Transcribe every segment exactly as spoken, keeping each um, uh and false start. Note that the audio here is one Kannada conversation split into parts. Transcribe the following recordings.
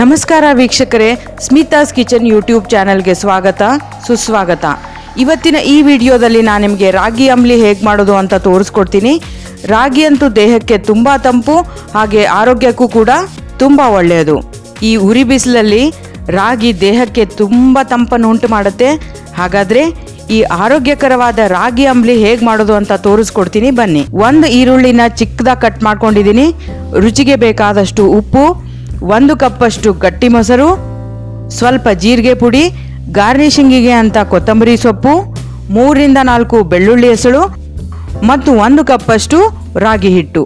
ನಮಸ್ಕಾರ ವೀಕ್ಷಕರೇ, ಸ್ಮಿತಾಸ್ ಕಿಚನ್ ಯೂಟ್ಯೂಬ್ ಚಾನೆಲ್ಗೆ ಸ್ವಾಗತ ಸುಸ್ವಾಗತ. ಇವತ್ತಿನ ಈ ವಿಡಿಯೋದಲ್ಲಿ ನಾನು ನಿಮಗೆ ರಾಗಿ ಅಂಬಲಿ ಹೇಗೆ ಮಾಡೋದು ಅಂತ ತೋರಿಸ್ಕೊಡ್ತೀನಿ. ರಾಗಿ ಅಂತೂ ದೇಹಕ್ಕೆ ತುಂಬ ತಂಪು, ಹಾಗೆ ಆರೋಗ್ಯಕ್ಕೂ ಕೂಡ ತುಂಬ ಒಳ್ಳೆಯದು. ಈ ಉರಿ ಬಿಸಿಲಲ್ಲಿ ರಾಗಿ ದೇಹಕ್ಕೆ ತುಂಬ ತಂಪನ್ನು ಉಂಟು ಮಾಡುತ್ತೆ. ಹಾಗಾದರೆ ಈ ಆರೋಗ್ಯಕರವಾದ ರಾಗಿ ಅಂಬಲಿ ಹೇಗೆ ಮಾಡೋದು ಅಂತ ತೋರಿಸ್ಕೊಡ್ತೀನಿ ಬನ್ನಿ. ಒಂದು ಈರುಳ್ಳಿನ ಚಿಕ್ಕದಾಗಿ ಕಟ್ ಮಾಡ್ಕೊಂಡಿದ್ದೀನಿ. ರುಚಿಗೆ ಬೇಕಾದಷ್ಟು ಉಪ್ಪು, ಒಂದು ಕಪ್ಪಷ್ಟು ಗಟ್ಟಿ ಮೊಸರು, ಸ್ವಲ್ಪ ಜೀರಿಗೆ ಪುಡಿ, ಗಾರ್ನಿಷಿಂಗಿಗೆ ಅಂತ ಕೊತ್ತಂಬರಿ ಸೊಪ್ಪು, ಮೂರರಿಂದ ನಾಲ್ಕು ಬೆಳ್ಳುಳ್ಳಿ ಹೆಸಳು ಮತ್ತು ಒಂದು ಕಪ್ಪಷ್ಟು ರಾಗಿ ಹಿಟ್ಟು.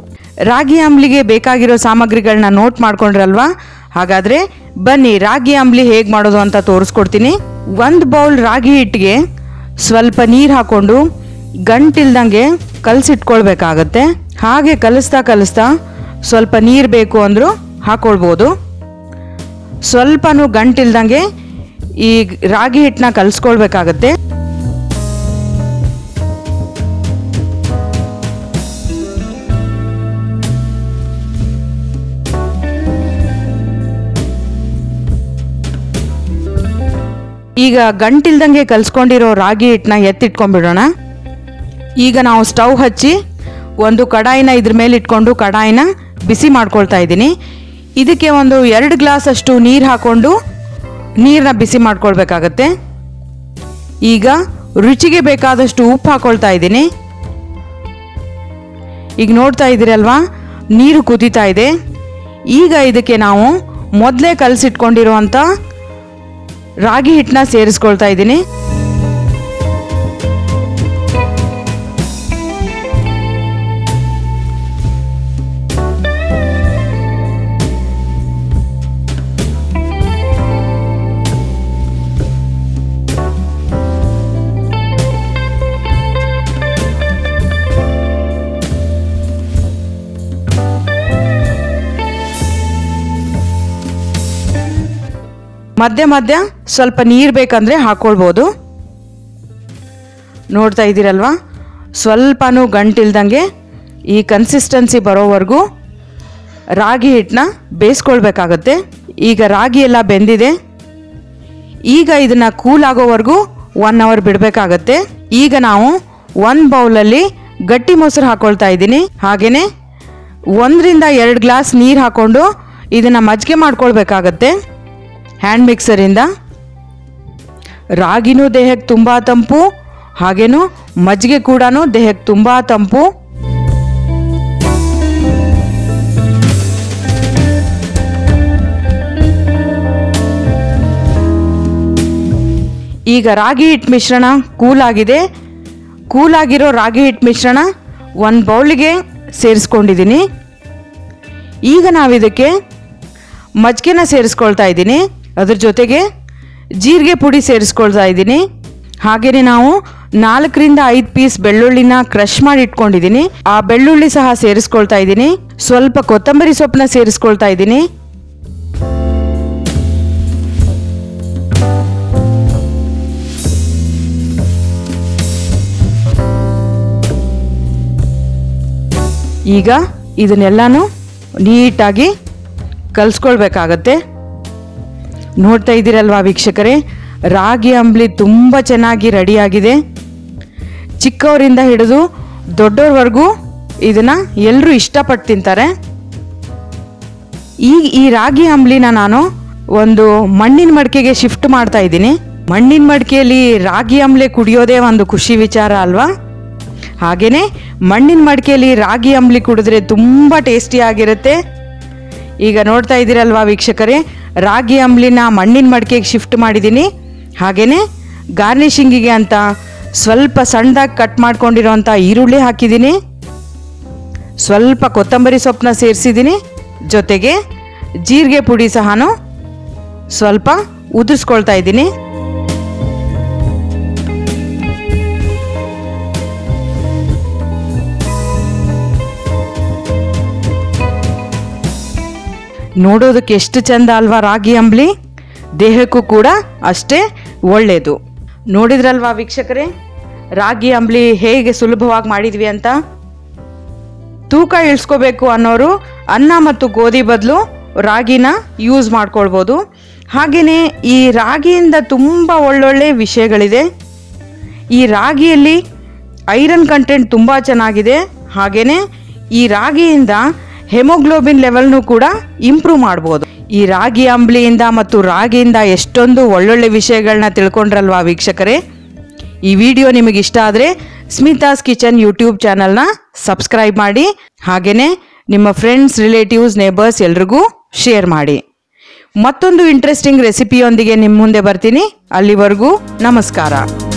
ರಾಗಿ ಅಂಬ್ಲಿಗೆ ಬೇಕಾಗಿರೋ ಸಾಮಗ್ರಿಗಳನ್ನ ನೋಟ್ ಮಾಡ್ಕೊಂಡ್ರಲ್ವಾ? ಹಾಗಾದರೆ ಬನ್ನಿ ರಾಗಿ ಅಂಬ್ಲಿ ಹೇಗೆ ಮಾಡೋದು ಅಂತ ತೋರಿಸ್ಕೊಡ್ತೀನಿ. ಒಂದು ಬೌಲ್ ರಾಗಿ ಹಿಟ್ಟಿಗೆ ಸ್ವಲ್ಪ ನೀರು ಹಾಕ್ಕೊಂಡು ಗಂಟಿಲ್ದಂಗೆ ಕಲಸಿಟ್ಕೊಳ್ಬೇಕಾಗತ್ತೆ. ಹಾಗೆ ಕಲಿಸ್ತಾ ಕಲಿಸ್ತಾ ಸ್ವಲ್ಪ ನೀರು ಬೇಕು ಅಂದರೂ ಹಾಕ್ಕೊಳ್ಬೋದು. ಸ್ವಲ್ಪನೂ ಗಂಟಿಲ್ದಂಗೆ ಈ ರಾಗಿ ಹಿಟ್ಟನ್ನ ಕಲಿಸ್ಕೊಳ್ಬೇಕಾಗತ್ತೆ. ಈಗ ಗಂಟಿಲ್ದಂಗೆ ಕಲಿಸ್ಕೊಂಡಿರೋ ರಾಗಿ ಹಿಟ್ಟನ್ನ ಎತ್ತಿಟ್ಕೊಂಡ್ಬಿಡೋಣ. ಈಗ ನಾವು ಸ್ಟವ್ ಹಚ್ಚಿ ಒಂದು ಕಡಾಯಿನ ಇದ್ರ ಮೇಲೆ ಇಟ್ಕೊಂಡು ಕಡಾಯಿನ ಬಿಸಿ ಮಾಡ್ಕೊಳ್ತಾ ಇದ್ದೀನಿ. ಇದಕ್ಕೆ ಒಂದು ಎರಡು ಗ್ಲಾಸಷ್ಟು ನೀರು ಹಾಕ್ಕೊಂಡು ನೀರನ್ನ ಬಿಸಿ ಮಾಡ್ಕೊಳ್ಬೇಕಾಗತ್ತೆ. ಈಗ ರುಚಿಗೆ ಬೇಕಾದಷ್ಟು ಉಪ್ಪು ಹಾಕ್ಕೊಳ್ತಾ ಇದ್ದೀನಿ. ಈಗ ನೋಡ್ತಾ ಇದ್ದೀರಲ್ವಾ, ನೀರು ಕುದೀತಾ ಇದೆ. ಈಗ ಇದಕ್ಕೆ ನಾವು ಮೊದಲೇ ಕಲಸಿಟ್ಕೊಂಡಿರುವಂಥ ರಾಗಿ ಹಿಟ್ಟನ್ನ ಸೇರಿಸ್ಕೊಳ್ತಾ ಇದ್ದೀನಿ. ಮಧ್ಯ ಮಧ್ಯ ಸ್ವಲ್ಪ ನೀರು ಬೇಕಂದರೆ ಹಾಕ್ಕೊಳ್ಬೋದು. ನೋಡ್ತಾ ಇದ್ದೀರಲ್ವಾ, ಸ್ವಲ್ಪನೂ ಗಂಟಿಲ್ದಂಗೆ ಈ ಕನ್ಸಿಸ್ಟೆನ್ಸಿ ಬರೋವರೆಗೂ ರಾಗಿ ಹಿಟ್ಟನ್ನ ಬೇಯಿಸ್ಕೊಳ್ಬೇಕಾಗತ್ತೆ. ಈಗ ರಾಗಿ ಎಲ್ಲ ಬೆಂದಿದೆ. ಈಗ ಇದನ್ನು ಕೂಲ್ ಆಗೋವರೆಗೂ ಒನ್ ಅವರ್ ಬಿಡಬೇಕಾಗತ್ತೆ. ಈಗ ನಾವು ಒಂದು ಬೌಲಲ್ಲಿ ಗಟ್ಟಿ ಮೊಸರು ಹಾಕ್ಕೊಳ್ತಾ ಇದ್ದೀನಿ. ಹಾಗೆಯೇ ಒಂದರಿಂದ ಎರಡು ಗ್ಲಾಸ್ ನೀರು ಹಾಕ್ಕೊಂಡು ಇದನ್ನು ಮಜ್ಜಿಗೆ ಮಾಡ್ಕೊಳ್ಬೇಕಾಗತ್ತೆ ಹ್ಯಾಂಡ್ ಮಿಕ್ಸರಿಂದ. ರಾಗಿನೂ ದೇಹಕ್ಕೆ ತುಂಬ ತಂಪು, ಹಾಗೇನು ಮಜ್ಜಿಗೆ ಕೂಡ ದೇಹಕ್ಕೆ ತುಂಬ ತಂಪು. ಈಗ ರಾಗಿ ಹಿಟ್ಟು ಮಿಶ್ರಣ ಕೂಲಾಗಿದೆ. ಕೂಲಾಗಿರೋ ರಾಗಿ ಹಿಟ್ಟು ಮಿಶ್ರಣ ಒಂದು ಬೌಲಿಗೆ ಸೇರಿಸ್ಕೊಂಡಿದ್ದೀನಿ. ಈಗ ನಾವಿದಕ್ಕೆ ಮಜ್ಜಿಗೆನ ಸೇರಿಸ್ಕೊಳ್ತಾ ಇದ್ದೀನಿ. ಅದ್ರ ಜೊತೆಗೆ ಜೀರಿಗೆ ಪುಡಿ ಸೇರಿಸ್ಕೊಳ್ತಾ ಇದ್ದೀನಿ. ಹಾಗೆಯೇ ನಾವು ನಾಲ್ಕರಿಂದ ಐದು ಪೀಸ್ ಬೆಳ್ಳುಳ್ಳಿನ ಕ್ರಷ್ ಮಾಡಿ ಇಟ್ಕೊಂಡಿದ್ದೀನಿ. ಆ ಬೆಳ್ಳುಳ್ಳಿ ಸಹ ಸೇರಿಸ್ಕೊಳ್ತಾ ಇದ್ದೀನಿ. ಸ್ವಲ್ಪ ಕೊತ್ತಂಬರಿ ಸೊಪ್ಪನ್ನ ಸೇರಿಸ್ಕೊಳ್ತಾ ಇದ್ದೀನಿ. ಈಗ ಇದನ್ನೆಲ್ಲಾನು ನೀಟಾಗಿ ಕಲಿಸ್ಕೊಳ್ಬೇಕಾಗತ್ತೆ. ನೋಡ್ತಾ ಇದ್ದೀರಲ್ವಾ ವೀಕ್ಷಕರೇ, ರಾಗಿ ಅಂಬ್ಲಿ ತುಂಬ ಚೆನ್ನಾಗಿ ರೆಡಿಯಾಗಿದೆ. ಚಿಕ್ಕವರಿಂದ ಹಿಡಿದು ದೊಡ್ಡವ್ರವರೆಗೂ ಇದನ್ನು ಎಲ್ಲರೂ ಇಷ್ಟಪಟ್ಟು ತಿಂತಾರೆ. ಈಗ ಈ ರಾಗಿ ಅಂಬ್ಲಿನ ನಾನು ಒಂದು ಮಣ್ಣಿನ ಮಡಿಕೆಗೆ ಶಿಫ್ಟ್ ಮಾಡ್ತಾ ಇದ್ದೀನಿ. ಮಣ್ಣಿನ ಮಡಿಕೆಯಲ್ಲಿ ರಾಗಿ ಅಂಬ್ಲಿ ಕುಡಿಯೋದೇ ಒಂದು ಖುಷಿ ವಿಚಾರ ಅಲ್ವಾ? ಹಾಗೆಯೇ ಮಣ್ಣಿನ ಮಡಿಕೆಯಲ್ಲಿ ರಾಗಿ ಅಂಬ್ಲಿ ಕುಡಿದ್ರೆ ತುಂಬ ಟೇಸ್ಟಿಯಾಗಿರುತ್ತೆ. ಈಗ ನೋಡ್ತಾ ಇದ್ದೀರಲ್ವಾ ವೀಕ್ಷಕರೇ, ರಾಗಿ ಅಂಬ್ಲಿನ ಮಣ್ಣಿನ ಮಡಿಕೆಗೆ ಶಿಫ್ಟ್ ಮಾಡಿದ್ದೀನಿ. ಹಾಗೆಯೇ ಗಾರ್ನಿಷಿಂಗಿಗೆ ಅಂತ ಸ್ವಲ್ಪ ಸಣ್ಣದಾಗಿ ಕಟ್ ಮಾಡ್ಕೊಂಡಿರೋಂಥ ಈರುಳ್ಳಿ ಹಾಕಿದ್ದೀನಿ. ಸ್ವಲ್ಪ ಕೊತ್ತಂಬರಿ ಸೊಪ್ಪನ್ನ ಸೇರಿಸಿದ್ದೀನಿ. ಜೊತೆಗೆ ಜೀರಿಗೆ ಪುಡಿ ಸಹ ಸ್ವಲ್ಪ ಉದುರಿಸ್ಕೊಳ್ತಾ ಇದ್ದೀನಿ. ನೋಡೋದಕ್ಕೆ ಎಷ್ಟು ಚೆಂದ ಅಲ್ವಾ ರಾಗಿ ಅಂಬ್ಲಿ, ದೇಹಕ್ಕೂ ಕೂಡ ಅಷ್ಟೇ ಒಳ್ಳೆಯದು. ನೋಡಿದ್ರಲ್ವಾ ವೀಕ್ಷಕರೇ, ರಾಗಿ ಅಂಬ್ಲಿ ಹೇಗೆ ಸುಲಭವಾಗಿ ಮಾಡಿದ್ವಿ ಅಂತ. ತೂಕ ಇಳಿಸ್ಕೋಬೇಕು ಅನ್ನೋರು ಅನ್ನ ಮತ್ತು ಗೋಧಿ ಬದಲು ರಾಗಿನ ಯೂಸ್ ಮಾಡ್ಕೊಳ್ಬೋದು. ಹಾಗೆಯೇ ಈ ರಾಗಿಯಿಂದ ತುಂಬ ಒಳ್ಳೊಳ್ಳೆ ವಿಷಯಗಳಿದೆ. ಈ ರಾಗಿಯಲ್ಲಿ ಐರನ್ ಕಂಟೆಂಟ್ ತುಂಬ ಚೆನ್ನಾಗಿದೆ. ಹಾಗೆಯೇ ಈ ರಾಗಿಯಿಂದ ಹೆಮೋಗ್ಲೋಬಿನ್ ಲೆವೆಲ್ನೂ ಕೂಡ ಇಂಪ್ರೂವ್ ಮಾಡ್ಬೋದು. ಈ ರಾಗಿ ಅಂಬಲಿಯಿಂದ ಮತ್ತು ರಾಗಿಯಿಂದ ಎಷ್ಟೊಂದು ಒಳ್ಳೊಳ್ಳೆ ವಿಷಯಗಳನ್ನ ತಿಳ್ಕೊಂಡ್ರಲ್ವಾ ವೀಕ್ಷಕರೇ? ಈ ವಿಡಿಯೋ ನಿಮಗಿಷ್ಟ ಆದರೆ ಸ್ಮಿತಾಸ್ ಕಿಚನ್ ಯೂಟ್ಯೂಬ್ ಚಾನಲ್ನ ಸಬ್ಸ್ಕ್ರೈಬ್ ಮಾಡಿ. ಹಾಗೆಯೇ ನಿಮ್ಮ ಫ್ರೆಂಡ್ಸ್, ರಿಲೇಟಿವ್ಸ್, ನೇಬರ್ಸ್ ಎಲ್ರಿಗೂ ಶೇರ್ ಮಾಡಿ. ಮತ್ತೊಂದು ಇಂಟ್ರೆಸ್ಟಿಂಗ್ ರೆಸಿಪಿಯೊಂದಿಗೆ ನಿಮ್ಮ ಮುಂದೆ ಬರ್ತೀನಿ. ಅಲ್ಲಿವರೆಗೂ ನಮಸ್ಕಾರ.